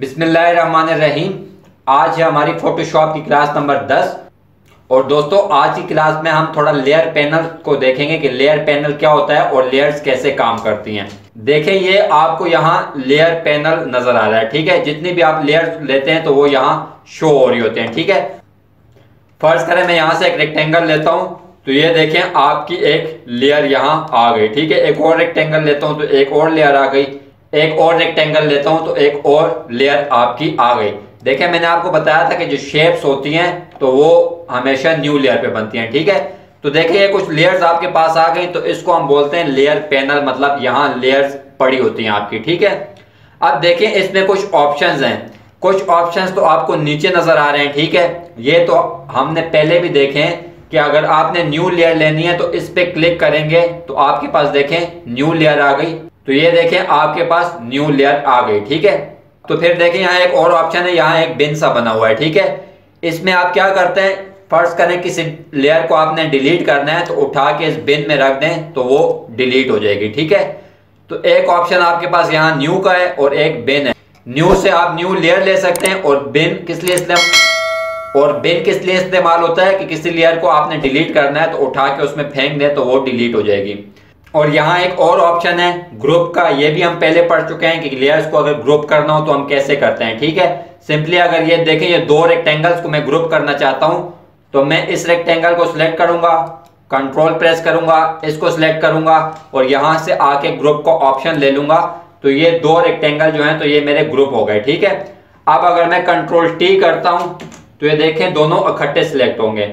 बिस्मिल्लाहिर्रहमानिर्रहीम। आज है हमारी फोटोशॉप की क्लास नंबर 10 और दोस्तों आज की क्लास में हम थोड़ा लेयर पैनल को देखेंगे कि लेयर पैनल क्या होता है और लेयर्स कैसे काम करती हैं। देखें ये आपको यहाँ लेयर पैनल नजर आ रहा है, ठीक है। जितनी भी आप लेयर्स लेते हैं तो वो यहाँ शो हो रही होते हैं, ठीक है। फर्ज करें मैं यहाँ से एक रेक्टेंगल लेता हूँ तो ये देखें आपकी एक लेयर यहाँ आ गई, ठीक है। एक और रेक्टेंगल लेता हूँ तो एक और लेयर आ गई, एक और रेक्टेंगल लेता हूँ तो एक और लेयर आपकी आ गई। देखें मैंने आपको बताया था कि जो शेप्स होती हैं तो वो हमेशा न्यू लेयर पे बनती हैं, ठीक है। तो देखिए कुछ लेयर्स आपके पास आ गई तो इसको हम बोलते हैं लेयर पैनल, मतलब यहाँ लेयर्स पड़ी होती हैं आपकी, ठीक है। अब देखें इसमें कुछ ऑप्शंस हैं, कुछ ऑप्शंस तो आपको नीचे नजर आ रहे हैं, ठीक है। ये तो हमने पहले भी देखे हैं कि अगर आपने न्यू लेयर लेनी है तो इस पे क्लिक करेंगे तो आपके पास देखें न्यू लेयर आ गई, तो ये देखें आपके पास न्यू लेयर आ गई, ठीक है। तो फिर देखें यहाँ एक और ऑप्शन है, यहाँ एक बिन सा बना हुआ है, ठीक है। इसमें आप क्या करते हैं, फर्ज करें किसी लेयर को आपने डिलीट करना है तो उठा के इस बिन में रख दें तो वो डिलीट हो जाएगी, ठीक है। तो एक ऑप्शन आपके पास यहाँ न्यू का है और एक बिन है। न्यू से आप न्यू लेयर ले सकते हैं और बिन किस लिए इस्तेमाल होता है कि किसी लेयर को आपने डिलीट करना है तो उठा के उसमें फेंक दें तो वो डिलीट हो जाएगी। और यहाँ एक और ऑप्शन है ग्रुप का, ये भी हम पहले पढ़ चुके हैं कि लेयर्स को अगर ग्रुप करना हो तो हम कैसे करते हैं, ठीक है। सिंपली अगर ये देखें ये दो रेक्टेंगल्स को मैं ग्रुप करना चाहता हूँ तो मैं इस रेक्टेंगल को सिलेक्ट करूंगा, कंट्रोल प्रेस करूंगा, इसको सिलेक्ट करूंगा और यहाँ से आके ग्रुप का ऑप्शन ले लूंगा तो ये दो रेक्टेंगल जो है तो ये मेरे ग्रुप हो गए, ठीक है। अब अगर मैं कंट्रोल टी करता हूँ तो ये देखें दोनों इकट्ठे सिलेक्ट होंगे।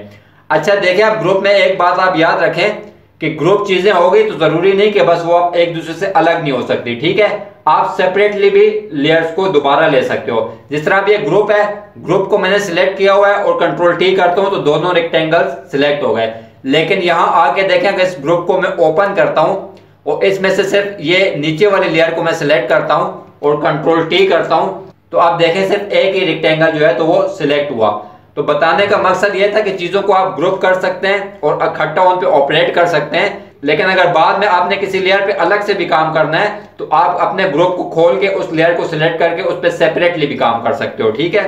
अच्छा देखिए आप ग्रुप में एक बात आप याद रखें कि ग्रुप चीजें हो गई तो जरूरी नहीं कि बस वो आप एक दूसरे से अलग नहीं हो सकती, ठीक है। आप सेपरेटली भी लेयर्स को दोबारा ले सकते हो। जिस तरह आप ये ग्रुप है, ग्रुप को मैंने सिलेक्ट किया हुआ है और कंट्रोल टी करता हूँ तो दोनों रेक्टेंगल्स सिलेक्ट हो गए, लेकिन यहाँ आके देखें अगर इस ग्रुप को मैं ओपन करता हूँ और इसमें से सिर्फ ये नीचे वाली लेयर को मैं सिलेक्ट करता हूँ और कंट्रोल टी करता हूँ तो आप देखें सिर्फ एक ही रेक्टेंगल जो है तो वो सिलेक्ट हुआ। तो बताने का मकसद ये था कि चीज़ों को आप ग्रुप कर सकते हैं और इकट्ठा उन पे ऑपरेट कर सकते हैं, लेकिन अगर बाद में आपने किसी लेयर पे अलग से भी काम करना है तो आप अपने ग्रुप को खोल के उस लेयर को सिलेक्ट करके उस पर सेपरेटली भी काम कर सकते हो, ठीक है।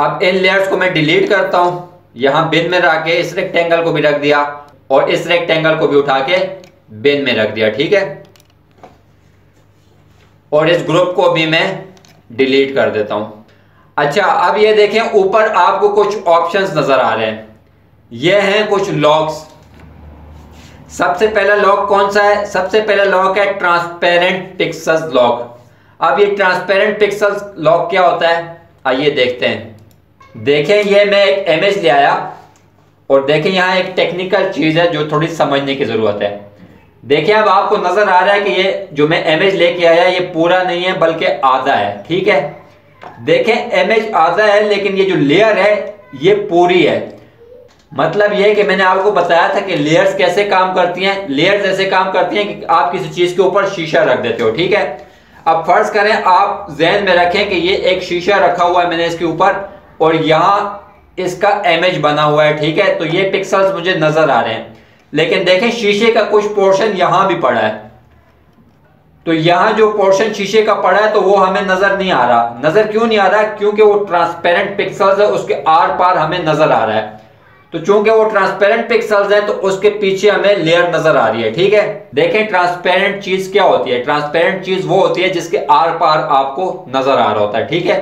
अब इन लेयर्स को मैं डिलीट करता हूँ, यहाँ बिन में रख के इस रेक्टेंगल को भी रख दिया और इस रेक्टेंगल को भी उठा के बिन में रख दिया, ठीक है। और इस ग्रुप को भी मैं डिलीट कर देता हूं। अच्छा अब ये देखें ऊपर आपको कुछ ऑप्शंस नजर आ रहे हैं, ये हैं कुछ लॉक्स। सबसे पहला लॉक कौन सा है, सबसे पहला लॉक है ट्रांसपेरेंट पिक्सल्स लॉक। अब ये ट्रांसपेरेंट पिक्सल्स लॉक क्या होता है आइए देखते हैं। देखें ये मैं एक इमेज ले आया और देखें यहाँ एक टेक्निकल चीज है जो थोड़ी समझने की जरूरत है। देखिए अब आपको नजर आ रहा है कि ये जो मैं इमेज लेके आया ये पूरा नहीं है बल्कि आधा है, ठीक है। देखें इमेज आधा है लेकिन ये जो लेयर है ये पूरी है। मतलब ये कि मैंने आपको बताया था कि लेयर्स कैसे काम करती हैं। लेयर्स ऐसे काम करती हैं कि आप किसी चीज के ऊपर शीशा रख देते हो, ठीक है। अब फर्ज करें आप जहन में रखें कि ये एक शीशा रखा हुआ है मैंने इसके ऊपर और यहाँ इसका इमेज बना हुआ है, ठीक है। तो ये पिक्सल्स मुझे नजर आ रहे हैं, लेकिन देखें शीशे का कुछ पोर्शन यहां भी पड़ा है तो यहां जो पोर्शन शीशे का पड़ा है तो वो हमें नजर नहीं आ रहा। नजर क्यों नहीं आ रहा, क्योंकि वो ट्रांसपेरेंट पिक्सल्स है, उसके आर पार हमें नजर आ रहा है। तो चूंकि वो ट्रांसपेरेंट पिक्सल्स है तो उसके पीछे हमें लेयर नजर आ रही है, ठीक है। देखें ट्रांसपेरेंट चीज क्या होती है, ट्रांसपेरेंट चीज वो होती है जिसके आर पार आपको नजर आ रहा होता है, ठीक है।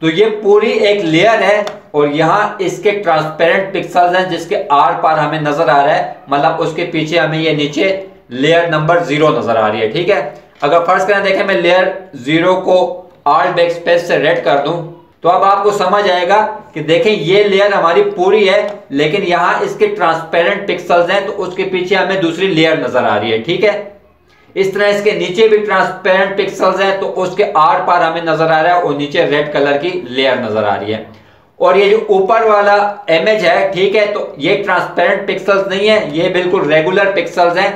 तो ये पूरी एक लेयर है और यहाँ इसके ट्रांसपेरेंट पिक्सल्स हैं जिसके आर पार हमें नजर आ रहा है, मतलब उसके पीछे हमें ये नीचे लेयर नंबर 0 नजर आ रही है, ठीक है। अगर फर्ज करें देखें मैं लेयर 0 को आल्ट बैकस्पेस से रेड कर दूं तो अब आपको समझ आएगा कि देखें ये लेयर हमारी पूरी है लेकिन यहाँ इसके ट्रांसपेरेंट पिक्सल्स हैं तो उसके पीछे हमें दूसरी लेयर नजर आ रही है, ठीक है। इस तरह इसके नीचे भी ट्रांसपेरेंट पिक्सल्स हैं तो उसके आर पार हमें नजर आ रहा है और नीचे रेड कलर की लेयर नजर आ रही है। और ये जो ऊपर वाला इमेज है, ठीक है, तो ये ट्रांसपेरेंट पिक्सल्स नहीं है, ये बिल्कुल रेगुलर पिक्सल्स हैं।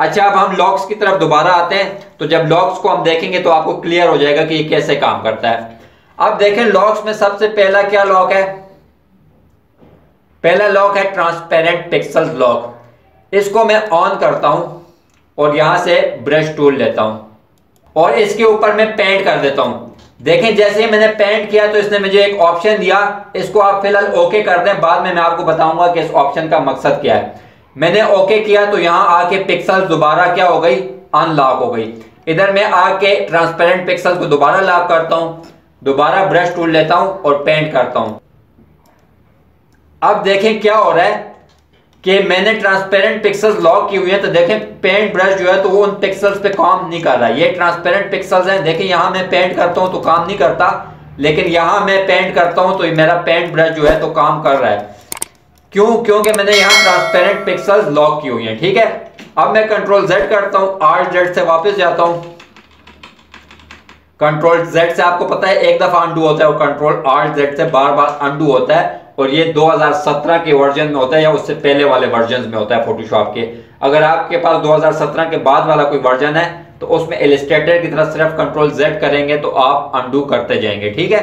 अच्छा अब हम लॉक्स की तरफ दोबारा आते हैं तो जब लॉक्स को हम देखेंगे तो आपको क्लियर हो जाएगा कि ये कैसे काम करता है। अब देखें लॉक्स में सबसे पहला क्या लॉक है, पहला लॉक है ट्रांसपेरेंट पिक्सल लॉक। इसको मैं ऑन करता हूं और यहां से ब्रश टूल लेता हूं और इसके ऊपर मैं पेंट कर देता हूं। देखें जैसे ही मैंने पेंट किया तो इसने मुझे एक ऑप्शन दिया, इसको आप फिलहाल ओके कर दें, बाद में मैं आपको बताऊंगा कि इस ऑप्शन का मकसद क्या है। मैंने ओके किया तो यहाँ आके पिक्सल दोबारा क्या हो गई, अनलॉक हो गई। इधर मैं आके ट्रांसपेरेंट पिक्सल को दोबारा लॉक करता हूँ, दोबारा ब्रश टूल लेता हूँ और पेंट करता हूँ। अब देखें क्या हो रहा है कि मैंने ट्रांसपेरेंट पिक्सल्स लॉक की हुई है तो देखें पेंट ब्रश जो है तो वो उन पिक्सल्स पे काम नहीं कर रहा है। ये ट्रांसपेरेंट पिक्सल्स हैं, देखें यहाँ मैं पेंट करता हूँ तो काम नहीं करता, लेकिन यहाँ मैं पेंट करता हूँ तो मेरा पेंट ब्रश जो है तो काम कर रहा है। क्यों? क्योंकि मैंने यहाँ ट्रांसपेरेंट पिक्सल्स लॉक की हुई है। ठीक है, अब मैं कंट्रोल जेड करता हूँ, आर जेड से वापस जाता हूँ, कंट्रोल जेड से आपको पता है एक दफा अंडू होता है और कंट्रोल आर जेड से बार बार अंडू होता है, और ये 2017 के वर्जन में होता है या उससे पहले वाले वर्जन में होता है फोटोशॉप के। अगर आपके पास 2017 के बाद वाला कोई वर्जन है तो उसमें इलस्ट्रेटर की तरह सिर्फ कंट्रोल जेड करेंगे तो आप अंडू करते जाएंगे। ठीक है,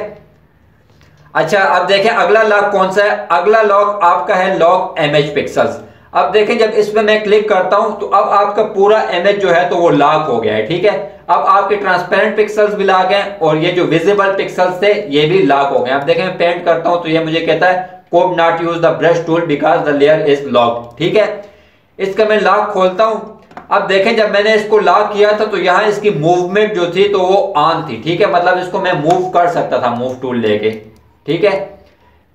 अच्छा अब देखें अगला लॉक कौन सा है। अगला लॉक आपका है लॉक इमेज पिक्सल्स। अब देखें जब इसमें मैं क्लिक करता हूं तो अब आपका पूरा इमेज जो है तो वो लॉक हो गया है। ठीक है, अब आपके ट्रांसपेरेंट पिक्सल्स भी लॉक हैं और ये जो विजिबल पिक्सल्स थे ये भी लॉक हो गए। अब देखें मैं पेंट करता हूं तो ये मुझे कहता है could not use the brush tool because the layer is lock. ठीक है, इसका मैं लॉक खोलता हूं। अब देखें जब मैंने इसको लॉक किया था तो यहाँ इसकी मूवमेंट जो थी तो वो ऑन थी। ठीक है, मतलब इसको मैं मूव कर सकता था मूव टूल लेके। ठीक है,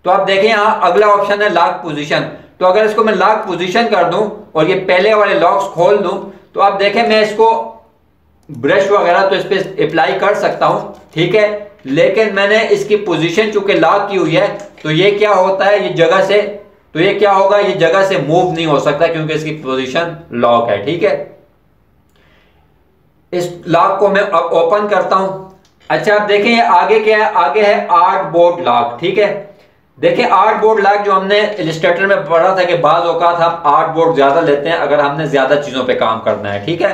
तो आप देखें यहाँ अगला ऑप्शन है लॉक पोजिशन। तो अगर इसको मैं लॉक पोजीशन कर दूं और ये पहले वाले लॉक्स खोल दूं तो आप देखें मैं इसको ब्रश वगैरह तो इस पर अप्लाई कर सकता हूं। ठीक है, लेकिन मैंने इसकी पोजीशन चूंकि लॉक की हुई है तो ये क्या होता है, ये जगह से तो ये क्या होगा, ये जगह से मूव नहीं हो सकता क्योंकि इसकी पोजीशन लॉक है। ठीक है, इस लॉक को मैं अब ओपन करता हूं। अच्छा आप देखें आगे क्या है, आगे है आर्ट बोर्ड लॉक। ठीक है, देखिए आर्ट बोर्ड लॉक जो हमने इलस्ट्रेटर में पढ़ा था कि बाज औकात हम आर्ट बोर्ड ज्यादा लेते हैं अगर हमने ज्यादा चीजों पे काम करना है। ठीक है,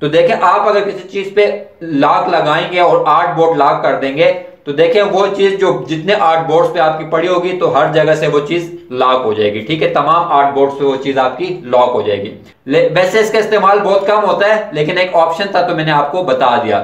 तो देखें आप अगर किसी चीज पे लॉक लगाएंगे और आर्ट बोर्ड लॉक कर देंगे तो देखें वो चीज जो जितने आर्ट बोर्ड्स पे आपकी पड़ी होगी तो हर जगह से वो चीज लॉक हो जाएगी। ठीक है, तमाम आर्ट बोर्ड्स पे वो चीज आपकी लॉक हो जाएगी। वैसे इसका इस्तेमाल बहुत कम होता है लेकिन एक ऑप्शन था तो मैंने आपको बता दिया।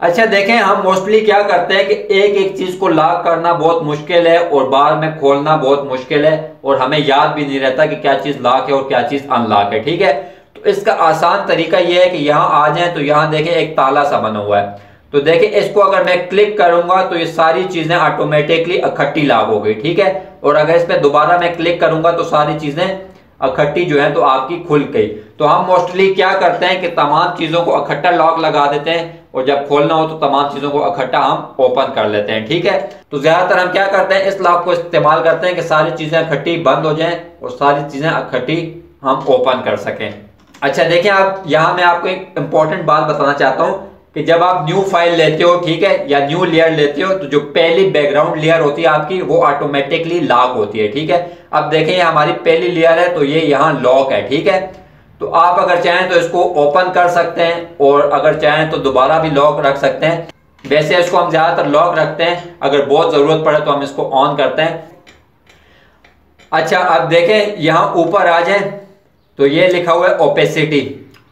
अच्छा देखें हम मोस्टली क्या करते हैं कि एक एक चीज को लॉक करना बहुत मुश्किल है और बार में खोलना बहुत मुश्किल है और हमें याद भी नहीं रहता कि क्या चीज लॉक है और क्या चीज अनलॉक है। ठीक है, तो इसका आसान तरीका यह है कि यहाँ आ जाए तो यहाँ देखें एक ताला सा बना हुआ है, तो देखें इसको अगर मैं क्लिक करूंगा तो ये सारी चीजें ऑटोमेटिकली इकट्ठी लॉक हो गई। ठीक है, और अगर इस पर दोबारा मैं क्लिक करूंगा तो सारी चीजें इकट्ठी जो है तो आपकी खुल गई। तो हम मोस्टली क्या करते हैं कि तमाम चीजों को इकट्ठा लॉक लगा देते हैं और जब खोलना हो तो तमाम चीजों को इकट्ठा हम ओपन कर लेते हैं। ठीक है, तो ज्यादातर हम क्या करते हैं इस लॉक को इस्तेमाल करते हैं कि सारी चीजें इकट्ठी बंद हो जाएं और सारी चीजें इकट्ठी हम ओपन कर सकें। अच्छा देखिए आप यहाँ मैं आपको एक इंपॉर्टेंट बात बताना चाहता हूँ कि जब आप न्यू फाइल लेते हो, ठीक है, या न्यू लेयर लेते हो तो जो पहली बैकग्राउंड लेयर होती है आपकी वो ऑटोमेटिकली लॉक होती है। ठीक है, अब देखें हमारी पहली लेयर है तो ये यहाँ लॉक है। ठीक है, तो आप अगर चाहें तो इसको ओपन कर सकते हैं और अगर चाहें तो दोबारा भी लॉक रख सकते हैं। वैसे इसको हम ज्यादातर लॉक रखते हैं, अगर बहुत जरूरत पड़े तो हम इसको ऑन करते हैं। अच्छा अब देखें यहाँ ऊपर आ जाए तो ये लिखा हुआ है ओपेसिटी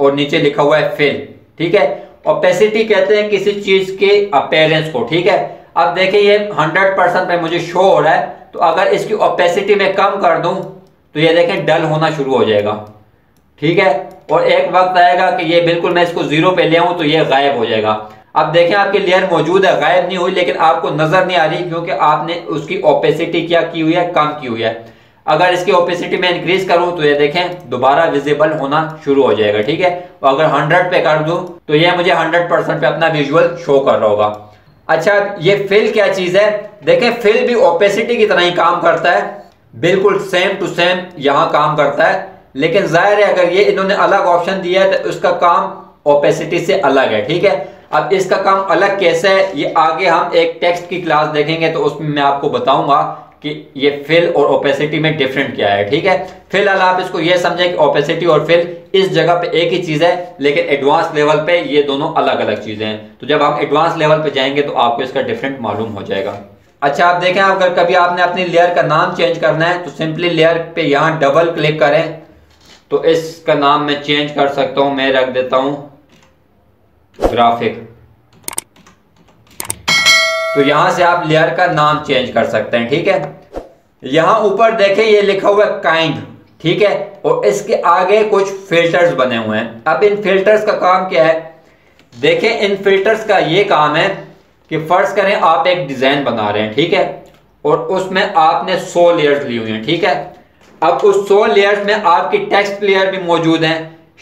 और नीचे लिखा हुआ है फिल। ठीक है, ओपेसिटी कहते हैं किसी चीज के अपीयरेंस को। ठीक है, अब देखें ये 100% पे मुझे शो हो रहा है तो अगर इसकी ओपेसिटी में कम कर दूं तो ये देखें डल होना शुरू हो जाएगा। ठीक है, और एक वक्त आएगा कि ये बिल्कुल मैं इसको 0 पे ले आऊं तो ये गायब हो जाएगा। अब देखें आपकी लेयर मौजूद है, गायब नहीं हुई लेकिन आपको नजर नहीं आ रही क्योंकि आपने उसकी ओपेसिटी क्या की हुई है, कम की हुई है। अगर इसकी ओपेसिटी में इंक्रीज करूं तो ये देखें दोबारा विजिबल होना शुरू हो जाएगा। ठीक है, और अगर 100 पे कर दूं तो ये मुझे 100% पे अपना विजुअल शो कर रहा होगा। अच्छा ये फिल क्या चीज है, देखें फिल भी ओपेसिटी की तरह ही काम करता है, बिल्कुल सेम टू सेम यहाँ काम करता है, लेकिन जाहिर है अगर ये इन्होंने अलग ऑप्शन दिया है तो उसका काम ओपेसिटी से अलग है। ठीक है, अब इसका काम अलग कैसे है ये आगे हम एक टेक्स्ट की क्लास देखेंगे तो उसमें मैं आपको बताऊंगा कि ये फिल और ओपेसिटी में डिफरेंट क्या है। ठीक है, फिलहाल आप इसको ये समझें कि ओपेसिटी और फिल इस जगह पे एक ही चीज है लेकिन एडवांस लेवल पे ये दोनों अलग अलग चीजें हैं, तो जब आप एडवांस लेवल पे जाएंगे तो आपको इसका डिफरेंट मालूम हो जाएगा। अच्छा आप देखें अगर कभी आपने अपनी लेयर का नाम चेंज करना है तो सिंपली लेयर पे यहाँ डबल क्लिक करें तो इसका नाम मैं चेंज कर सकता हूं, मैं रख देता हूं ग्राफिक। तो यहाँ से आप लेयर का नाम चेंज कर सकते हैं। ठीक है, यहाँ ऊपर देखें ये लिखा हुआ है काइंड, ठीक है, और इसके आगे कुछ फिल्टर्स बने हुए हैं। अब इन फिल्टर्स का काम क्या है, देखें इन फिल्टर्स का ये काम है कि फर्ज करें आप एक डिज़ाइन बना रहे हैं, ठीक है, और उसमें आपने 100 लेयर्स ली हुई हैं, ठीक है। अब उस 100 लेयर्स में आपकी टेक्स्ट लेयर भी मौजूद हैं,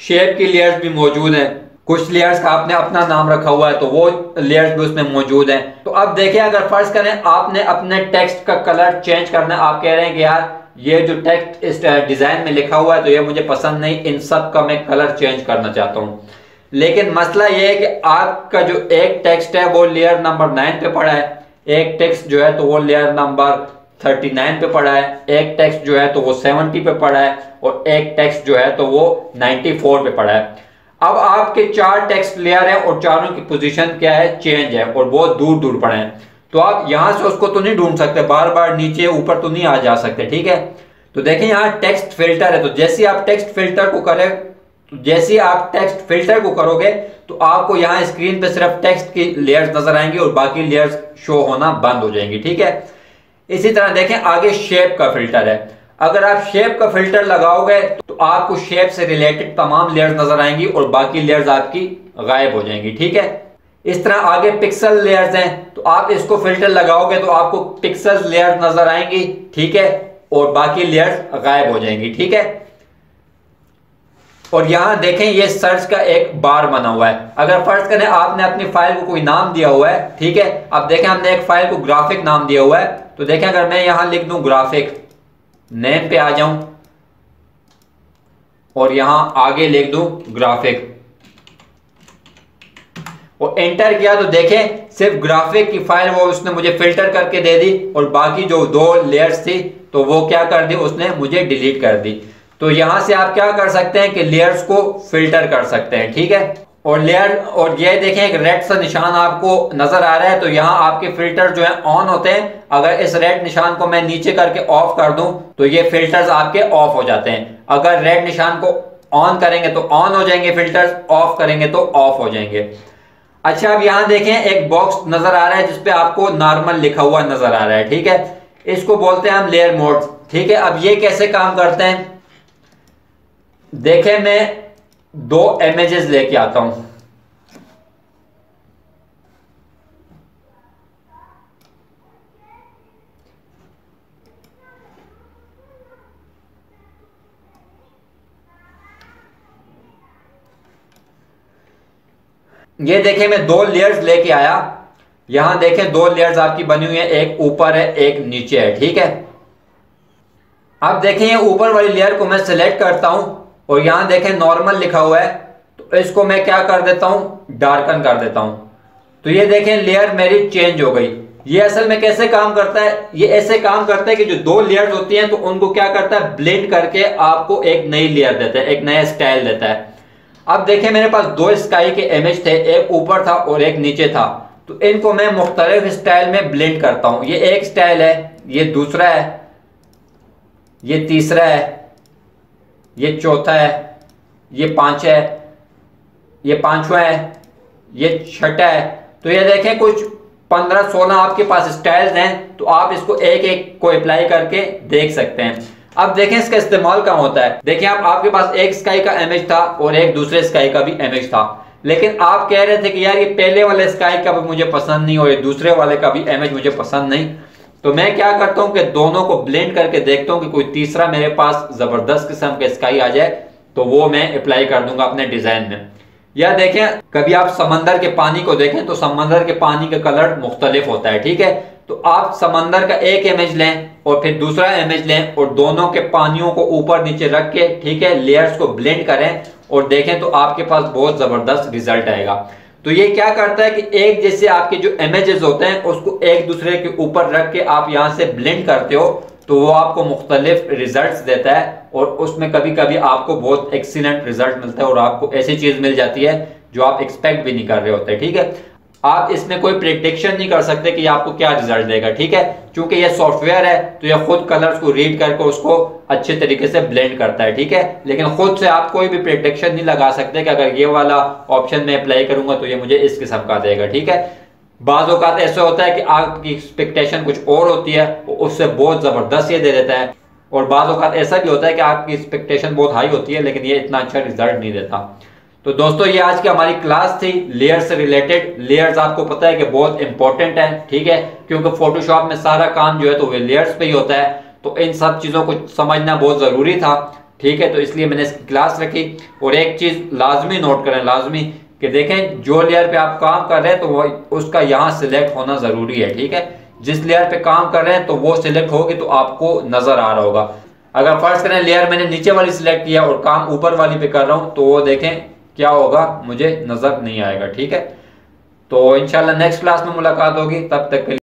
शेप की लेयर्स भी मौजूद हैं, कुछ लेयर्स का आपने अपना नाम रखा हुआ है तो वो लेयर्स भी उसमें मौजूद हैं। तो अब देखिए अगर फर्ज करें आपने अपने टेक्स्ट का कलर चेंज करना है, आप कह रहे हैं कि यार ये जो टेक्स्ट इस डिज़ाइन में लिखा हुआ है तो ये मुझे पसंद नहीं, इन सब का मैं कलर चेंज करना चाहता हूँ। लेकिन मसला ये है कि आपका जो एक टेक्स्ट है वो लेयर नंबर 9 पे पड़ा है, एक टेक्स्ट जो है तो वो लेयर नंबर 39 पे पड़ा है, एक टेक्स्ट जो है तो वो 70 पे पड़ा है, और एक टेक्स्ट जो है तो वो 94 पे पड़ा है। अब आपके 4 टेक्स्ट लेयर हैं और चारों की पोजीशन क्या है, चेंज है, और बहुत दूर दूर पड़े हैं। तो आप यहाँ से उसको तो नहीं ढूंढ सकते, बार बार नीचे ऊपर तो नहीं आ जा सकते, ठीक है। तो देखें यहाँ टेक्स्ट फिल्टर है, तो जैसे आप टेक्स्ट फिल्टर को करें, जैसे आप टेक्स्ट फिल्टर को करोगे तो आपको यहाँ स्क्रीन पे सिर्फ टेक्स्ट की लेयर्स नजर आएंगी और बाकी लेयर्स शो होना बंद हो जाएंगी, ठीक है। इसी तरह देखें आगे शेप का फिल्टर है, अगर आप शेप का फिल्टर लगाओगे तो आपको शेप से रिलेटेड तमाम लेयर्स नजर आएंगी और बाकी लेयर्स आपकी गायब हो जाएंगी, ठीक है। इस तरह आगे पिक्सल लेयर्स हैं, तो आप इसको फिल्टर लगाओगे तो आपको पिक्सल लेयर्स नजर आएंगी, ठीक है, और बाकी लेयर्स गायब हो जाएंगी, ठीक है। और यहाँ देखें ये सर्च का एक बार बना हुआ है, अगर फर्ज करें आपने अपनी फाइल को कोई नाम दिया हुआ है, ठीक है। अब देखें हमने एक फाइल को ग्राफिक नाम दिया हुआ है, तो देखें अगर मैं यहाँ लिख दूं ग्राफिक, नेम पे आ जाऊं और यहाँ आगे लिख दूं ग्राफिक और एंटर किया, तो देखें सिर्फ ग्राफिक की फाइल वो उसने मुझे फिल्टर करके दे दी और बाकी जो 2 लेयर्स थी तो वो क्या कर दी, उसने मुझे डिलीट कर दी। तो यहां से आप क्या कर सकते हैं कि लेयर्स को फिल्टर कर सकते हैं, ठीक है। और लेयर और ये देखें एक रेड सा निशान आपको नजर आ रहा है, तो यहां आपके फिल्टर जो है ऑन होते हैं। अगर इस रेड निशान को मैं नीचे करके ऑफ कर दूं तो ये फिल्टर्स आपके ऑफ हो जाते हैं। अगर रेड निशान को ऑन करेंगे तो ऑन हो जाएंगे फिल्टर्स, ऑफ करेंगे तो ऑफ हो जाएंगे। अच्छा, अब यहां देखें एक बॉक्स नजर आ रहा है जिसपे आपको नॉर्मल लिखा हुआ नजर आ रहा है, ठीक है, इसको बोलते हैं हम लेयर मोड्स, ठीक है। अब ये कैसे काम करते हैं, देखें मैं 2 इमेजेस लेके आता हूं, ये देखें मैं 2 लेयर्स लेके आया। यहां देखें 2 लेयर्स आपकी बनी हुई है, एक ऊपर है एक नीचे है, ठीक है। अब देखें ये ऊपर वाली लेयर को मैं सिलेक्ट करता हूं और यहां देखें नॉर्मल लिखा हुआ है, तो इसको मैं क्या कर देता हूं, डार्कन कर देता हूं। तो ये देखें लेयर मेरी चेंज हो गई। ये असल में कैसे काम करता है, ये ऐसे काम करता है कि जो 2 लेयर्स होती हैं तो उनको क्या करता है, ब्लेंड करके आपको एक नई लेयर देता है, एक नया स्टाइल देता है। अब देखें मेरे पास 2 स्काई के इमेज थे, एक ऊपर था और एक नीचे था, तो इनको मैं मुख्तलिफ स्टाइल में ब्लेंड करता हूँ। ये एक स्टाइल है, ये दूसरा है, ये तीसरा है, ये चौथा है, ये 5 है, ये 5वां है, ये 6ठा है। तो ये देखें कुछ 15-16 आपके पास स्टाइल्स हैं, तो आप इसको एक एक को अप्लाई करके देख सकते हैं। अब देखें इसका इस्तेमाल कहाँ होता है, देखें आप आपके पास एक स्काई का इमेज था और एक दूसरे स्काई का भी इमेज था, लेकिन आप कह रहे थे कि यार ये पहले वाले स्काई का भी मुझे पसंद नहीं और ये दूसरे वाले का भी इमेज मुझे पसंद नहीं, तो मैं क्या करता हूं कि दोनों को ब्लेंड करके देखता हूं कि कोई तीसरा मेरे पास जबरदस्त किस्म के स्काई आ जाए, तो वो मैं अप्लाई कर दूंगा अपने डिजाइन में। या देखें कभी आप समंदर के पानी को देखें तो समंदर के पानी का कलर मुख्तलिफ होता है, ठीक है। तो आप समंदर का एक इमेज लें और फिर दूसरा इमेज लें और दोनों के पानियों को ऊपर नीचे रख के, ठीक है, लेयर्स को ब्लेंड करें और देखें तो आपके पास बहुत जबरदस्त रिजल्ट आएगा। तो ये क्या करता है कि एक जैसे आपके जो इमेजेस होते हैं उसको एक दूसरे के ऊपर रख के आप यहाँ से ब्लेंड करते हो तो वो आपको मुख्तलिफ रिजल्ट्स देता है और उसमें कभी कभी आपको बहुत एक्सीलेंट रिजल्ट मिलता है और आपको ऐसी चीज मिल जाती है जो आप एक्सपेक्ट भी नहीं कर रहे होते, ठीक है। आप इसमें कोई प्रेडिक्शन नहीं कर सकते कि आपको क्या रिजल्ट देगा, ठीक है, क्योंकि यह सॉफ्टवेयर है तो यह खुद कलर्स को रीड करके उसको अच्छे तरीके से ब्लेंड करता है, ठीक है। लेकिन खुद से आप कोई भी प्रेडिक्शन नहीं लगा सकते कि अगर ये वाला ऑप्शन मैं अप्लाई करूंगा तो ये मुझे इस किस्म का देगा, ठीक है। बाज़ औक़ात ऐसा होता है कि आपकी एक्सपेक्टेशन कुछ और होती है, उससे बहुत ज़बरदस्त ये दे देता है, और बाज़ औक़ात ऐसा भी होता है कि आपकी एक्सपेक्टेशन बहुत हाई होती है लेकिन ये इतना अच्छा रिजल्ट नहीं देता। तो दोस्तों ये आज की हमारी क्लास थी लेयर से रिलेटेड। लेयर्स आपको पता है कि बहुत इंपॉर्टेंट है, ठीक है, क्योंकि फोटोशॉप में सारा काम जो है तो वह लेयर्स पे ही होता है, तो इन सब चीज़ों को समझना बहुत ज़रूरी था, ठीक है। तो इसलिए मैंने इसकी क्लास रखी। और एक चीज़ लाजमी नोट करें, लाजमी कि देखें जो लेयर पे आप काम कर रहे हैं तो वो उसका यहाँ सिलेक्ट होना ज़रूरी है, ठीक है। जिस लेयर पे काम कर रहे हैं तो वो सिलेक्ट होगी तो आपको नज़र आ रहा होगा। अगर फर्ज करें लेयर मैंने नीचे वाली सिलेक्ट किया और काम ऊपर वाली पे कर रहा हूँ तो वो देखें क्या होगा, मुझे नज़र नहीं आएगा, ठीक है। तो इंशाल्लाह नेक्स्ट क्लास में मुलाकात होगी, तब तक के लिए